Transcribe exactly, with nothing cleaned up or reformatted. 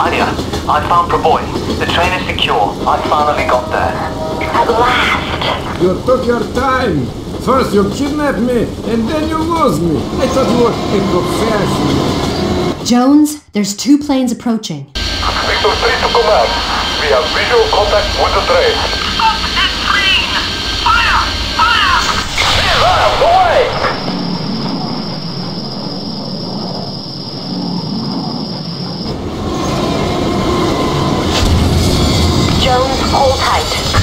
Anya, I found Provoi. The train is secure. I finally got there. At last! You took your time! First you kidnapped me, and then you lose me. I thought you were in confession. Jones, there's two planes approaching. Victor three to command. We have visual contact with the train. Up this train! Fire! Fire! Fire! Away! Hold tight.